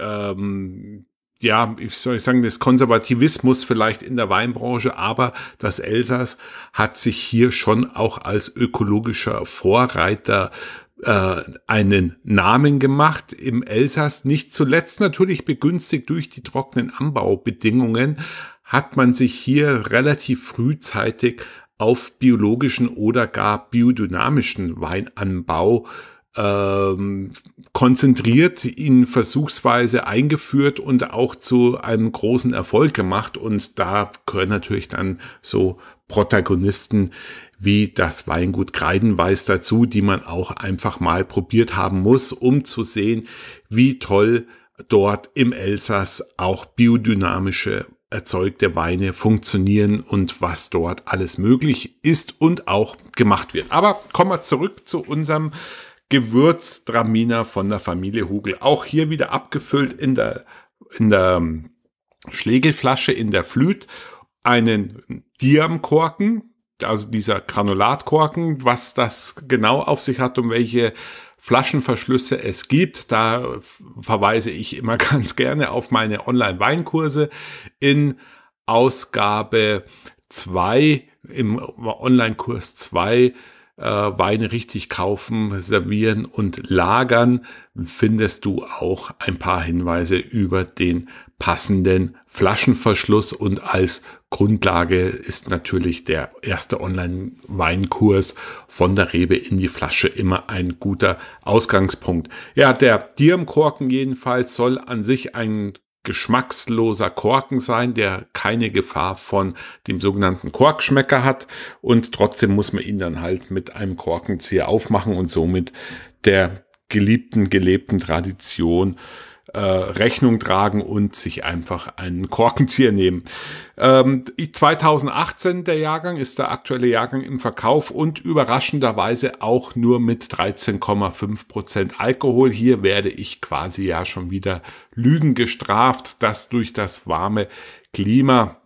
ja, wie soll ich sagen, des Konservativismus vielleicht in der Weinbranche, aber das Elsass hat sich hier schon auch als ökologischer Vorreiter einen Namen gemacht im Elsass. Nicht zuletzt natürlich begünstigt durch die trockenen Anbaubedingungen hat man sich hier relativ frühzeitig auf biologischen oder gar biodynamischen Weinanbau konzentriert, ihn versuchsweise eingeführt und auch zu einem großen Erfolg gemacht. Und da gehören natürlich dann so Protagonisten wie das Weingut Kreidenweiß dazu, die man auch einfach mal probiert haben muss, um zu sehen, wie toll dort im Elsass auch biodynamische erzeugte Weine funktionieren und was dort alles möglich ist und auch gemacht wird. Aber kommen wir zurück zu unserem Gewürztraminer von der Familie Hugel. Auch hier wieder abgefüllt in der Schlegelflasche, in der Flüt, einen Diamkorken, also dieser Granulatkorken. Was das genau auf sich hat und welche Flaschenverschlüsse es gibt, da verweise ich immer ganz gerne auf meine Online-Weinkurse. In Ausgabe 2, im Online-Kurs 2, Weine richtig kaufen, servieren und lagern, findest du auch ein paar Hinweise über den passenden Flaschenverschluss. Und als Grundlage ist natürlich der erste Online-Weinkurs von der Rebe in die Flasche immer ein guter Ausgangspunkt. Ja, der Diamkorken jedenfalls soll an sich ein geschmacksloser Korken sein, der keine Gefahr von dem sogenannten Korkschmecker hat, und trotzdem muss man ihn dann halt mit einem Korkenzieher aufmachen und somit der gelebten Tradition Rechnung tragen und sich einfach einen Korkenzieher nehmen. 2018 der Jahrgang ist der aktuelle Jahrgang im Verkauf und überraschenderweise auch nur mit 13,5% Alkohol. Hier werde ich quasi ja schon wieder Lügen gestraft, dass durch das warme Klima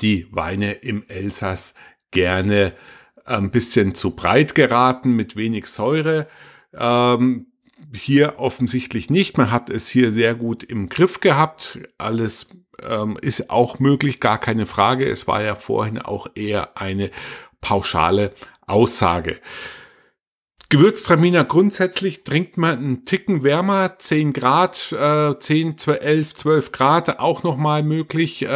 die Weine im Elsass gerne ein bisschen zu breit geraten mit wenig Säure. Hier offensichtlich nicht. Man hat es hier sehr gut im Griff gehabt. Alles ist auch möglich, gar keine Frage. Es war ja vorhin auch eher eine pauschale Aussage. Gewürztraminer grundsätzlich trinkt man einen Ticken wärmer, 10 Grad, 10, 11, 12 Grad auch nochmal möglich.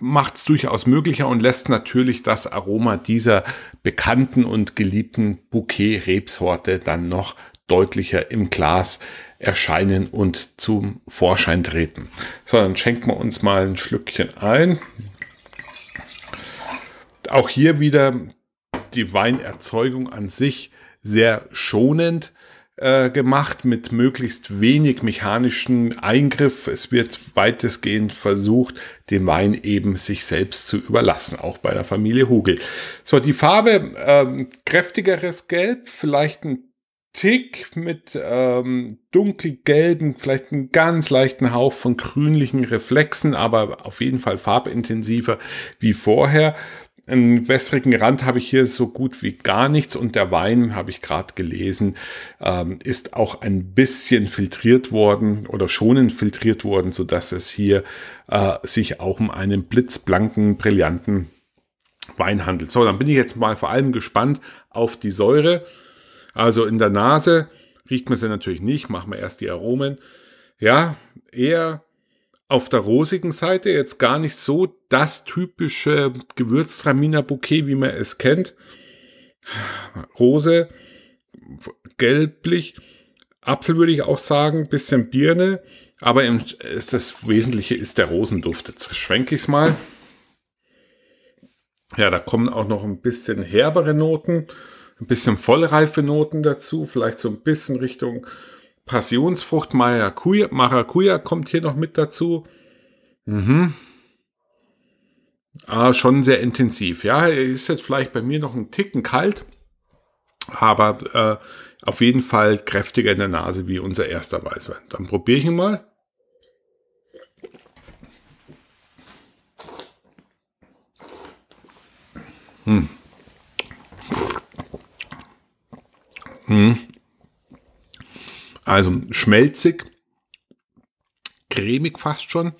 Macht es durchaus möglicher und lässt natürlich das Aroma dieser bekannten und geliebten Bouquet-Rebsorte dann noch deutlicher im Glas erscheinen und zum Vorschein treten. So, dann schenken wir uns mal ein Schlückchen ein. Auch hier wieder die Weinerzeugung an sich sehr schonend gemacht, mit möglichst wenig mechanischen Eingriff. Es wird weitestgehend versucht, den Wein eben sich selbst zu überlassen, auch bei der Familie Hugel. So, die Farbe, kräftigeres Gelb, vielleicht ein Tick mit dunkelgelben, vielleicht einen ganz leichten Hauch von grünlichen Reflexen, aber auf jeden Fall farbintensiver wie vorher. Einen wässrigen Rand habe ich hier so gut wie gar nichts, und der Wein, habe ich gerade gelesen, ist auch ein bisschen filtriert worden oder schonend filtriert worden, sodass es hier sich auch um einen blitzblanken, brillanten Wein handelt. So, dann bin ich jetzt mal vor allem gespannt auf die Säure. Also in der Nase riecht man sie natürlich nicht, machen wir erst die Aromen. Ja, eher auf der rosigen Seite, jetzt gar nicht so das typische Gewürztraminer-Bouquet, wie man es kennt. Rose, gelblich, Apfel würde ich auch sagen, bisschen Birne, aber das Wesentliche ist der Rosenduft. Jetzt schwenke ich es mal. Ja, da kommen auch noch ein bisschen herbere Noten, ein bisschen vollreife Noten dazu, vielleicht so ein bisschen Richtung Passionsfrucht, Maracuja kommt hier noch mit dazu. Mhm. Ah, schon sehr intensiv. Ja, ist jetzt vielleicht bei mir noch ein Ticken kalt, aber auf jeden Fall kräftiger in der Nase wie unser erster Weißwein. Dann probiere ich ihn mal. Hm. Hm. Also schmelzig, cremig fast schon.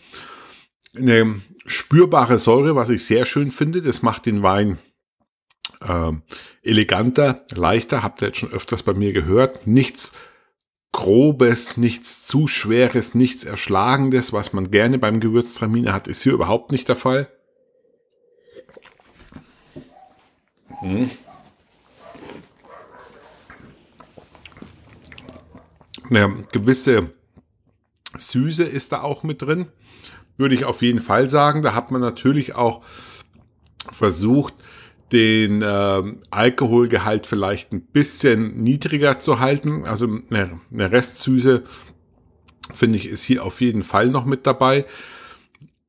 Eine spürbare Säure, was ich sehr schön finde. Das macht den Wein eleganter, leichter. Habt ihr jetzt schon öfters bei mir gehört. Nichts Grobes, nichts zu Schweres, nichts Erschlagendes, was man gerne beim Gewürztraminer hat, ist hier überhaupt nicht der Fall. Hm. Eine gewisse Süße ist da auch mit drin, würde ich auf jeden Fall sagen. Da hat man natürlich auch versucht, den Alkoholgehalt vielleicht ein bisschen niedriger zu halten. Also eine Restsüße, finde ich, ist hier auf jeden Fall noch mit dabei.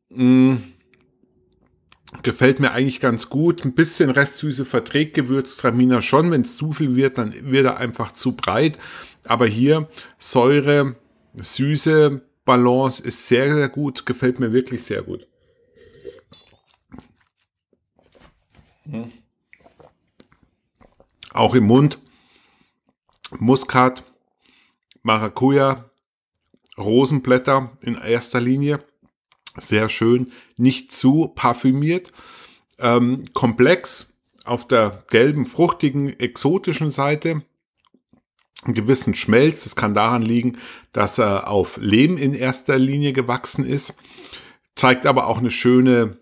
Gefällt mir eigentlich ganz gut. Ein bisschen Restsüße verträgt Gewürztraminer schon. Wenn es zu viel wird, dann wird er einfach zu breit. Aber hier Säure, Süße, Balance ist sehr, sehr gut. Gefällt mir wirklich sehr gut. Hm. Auch im Mund Muskat, Maracuja, Rosenblätter in erster Linie. Sehr schön, nicht zu parfümiert. Komplex auf der gelben, fruchtigen, exotischen Seite. Einen gewissen Schmelz, das kann daran liegen, dass er auf Lehm in erster Linie gewachsen ist. Zeigt aber auch eine schöne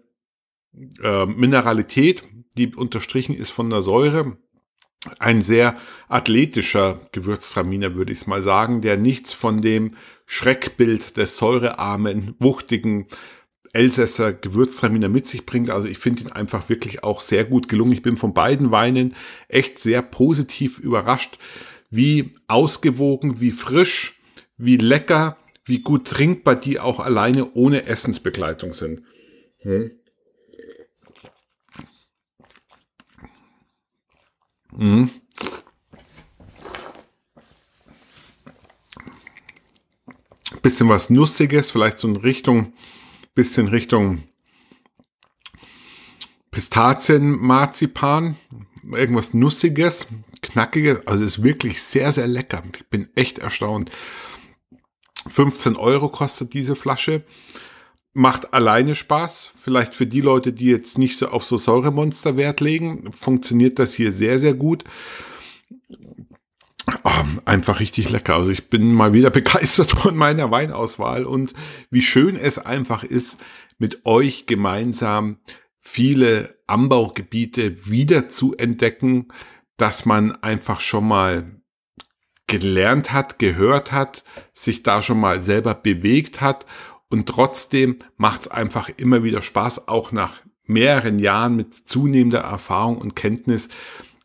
Mineralität, die unterstrichen ist von der Säure. Ein sehr athletischer Gewürztraminer, würde ich es mal sagen, der nichts von dem Schreckbild des säurearmen, wuchtigen Elsässer Gewürztraminer mit sich bringt. Also ich finde ihn einfach wirklich auch sehr gut gelungen. Ich bin von beiden Weinen echt sehr positiv überrascht, wie ausgewogen, wie frisch, wie lecker, wie gut trinkbar die auch alleine ohne Essensbegleitung sind. Hm. Mhm. Bisschen was Nussiges, vielleicht so in Richtung, bisschen Richtung Pistazien, Marzipan, irgendwas Nussiges, Knackiges. Also ist wirklich sehr, sehr lecker. Ich bin echt erstaunt. 15 € kostet diese Flasche. Macht alleine Spaß. Vielleicht für die Leute, die jetzt nicht so auf so Säuremonster Wert legen, funktioniert das hier sehr, sehr gut. Oh, einfach richtig lecker. Also ich bin mal wieder begeistert von meiner Weinauswahl und wie schön es einfach ist, mit euch gemeinsam viele Anbaugebiete wieder zu entdecken, dass man einfach schon mal gelernt hat, gehört hat, sich da schon mal selber bewegt hat. Und trotzdem macht es einfach immer wieder Spaß, auch nach mehreren Jahren mit zunehmender Erfahrung und Kenntnis,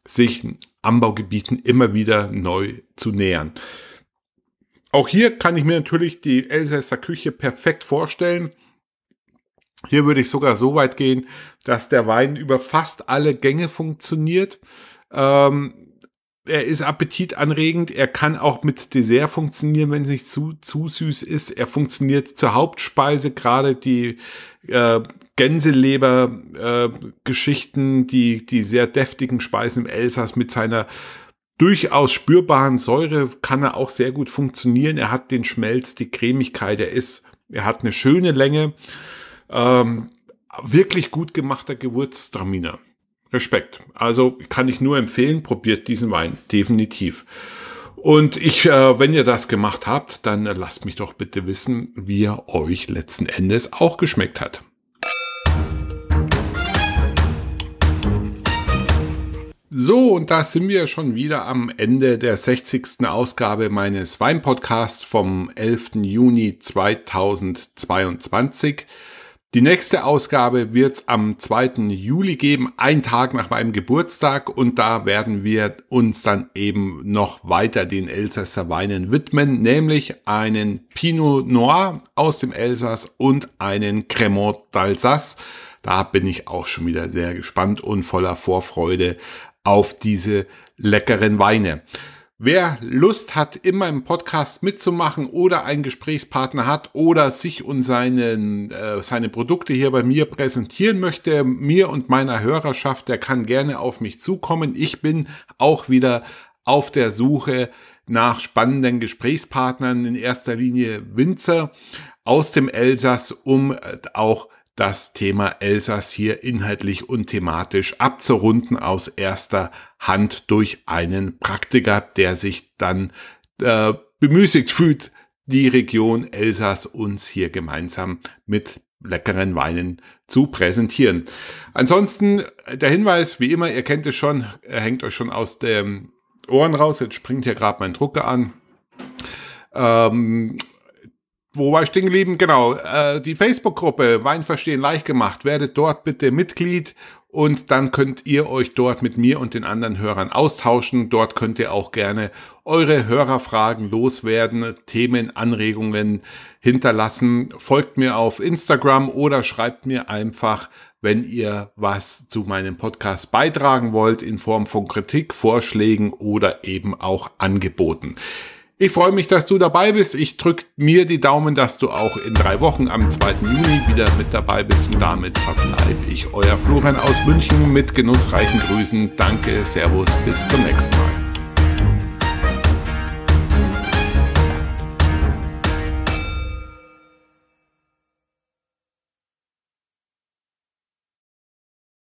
sich Anbaugebieten immer wieder neu zu nähern. Auch hier kann ich mir natürlich die Elsässer Küche perfekt vorstellen. Hier würde ich sogar so weit gehen, dass der Wein über fast alle Gänge funktioniert. Er ist appetitanregend, er kann auch mit Dessert funktionieren, wenn es nicht zu süß ist. Er funktioniert zur Hauptspeise, gerade die Gänseleber-Geschichten, die sehr deftigen Speisen im Elsass mit seiner durchaus spürbaren Säure kann er auch sehr gut funktionieren. Er hat den Schmelz, die Cremigkeit, er hat eine schöne Länge. Wirklich gut gemachter Gewürztraminer. Respekt. Also kann ich nur empfehlen, probiert diesen Wein definitiv. Und wenn ihr das gemacht habt, dann lasst mich doch bitte wissen, wie er euch letzten Endes auch geschmeckt hat. So, und da sind wir schon wieder am Ende der 60. Ausgabe meines Weinpodcasts vom 11. Juni 2022. Die nächste Ausgabe wird es am 2. Juli geben, einen Tag nach meinem Geburtstag. Und da werden wir uns dann eben noch weiter den Elsässer Weinen widmen, nämlich einen Pinot Noir aus dem Elsass und einen Cremant d'Alsace. Da bin ich auch schon wieder sehr gespannt und voller Vorfreude auf diese leckeren Weine. Wer Lust hat, in meinem Podcast mitzumachen oder einen Gesprächspartner hat oder sich und seine Produkte hier bei mir präsentieren möchte, mir und meiner Hörerschaft, der kann gerne auf mich zukommen. Ich bin auch wieder auf der Suche nach spannenden Gesprächspartnern, in erster Linie Winzer aus dem Elsass, um auch das Thema Elsass hier inhaltlich und thematisch abzurunden aus erster Hand durch einen Praktiker, der sich dann bemüßigt fühlt, die Region Elsass uns hier gemeinsam mit leckeren Weinen zu präsentieren. Ansonsten der Hinweis, wie immer, ihr kennt es schon, hängt euch schon aus den Ohren raus, jetzt springt hier gerade mein Drucker an. Wo war ich stehen geblieben? Genau, die Facebook-Gruppe Wein verstehen leicht gemacht. Werdet dort bitte Mitglied und dann könnt ihr euch dort mit mir und den anderen Hörern austauschen. Dort könnt ihr auch gerne eure Hörerfragen loswerden, Themen, Anregungen hinterlassen. Folgt mir auf Instagram oder schreibt mir einfach, wenn ihr was zu meinem Podcast beitragen wollt, in Form von Kritik, Vorschlägen oder eben auch Angeboten. Ich freue mich, dass du dabei bist. Ich drücke mir die Daumen, dass du auch in 3 Wochen am 2. Juni wieder mit dabei bist. Und damit verbleibe ich euer Florian aus München mit genussreichen Grüßen. Danke, Servus, bis zum nächsten Mal.